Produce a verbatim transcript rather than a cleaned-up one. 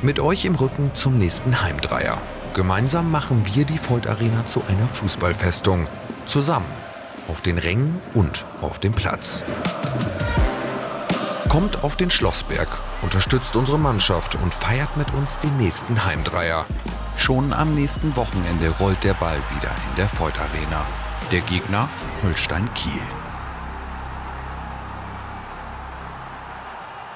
Mit euch im Rücken zum nächsten Heimdreier. Gemeinsam machen wir die Voith Arena zu einer Fußballfestung. Zusammen. Auf den Rängen und auf dem Platz. Kommt auf den Schlossberg, unterstützt unsere Mannschaft und feiert mit uns den nächsten Heimdreier. Schon am nächsten Wochenende rollt der Ball wieder in der Voith Arena. Der Gegner Holstein Kiel.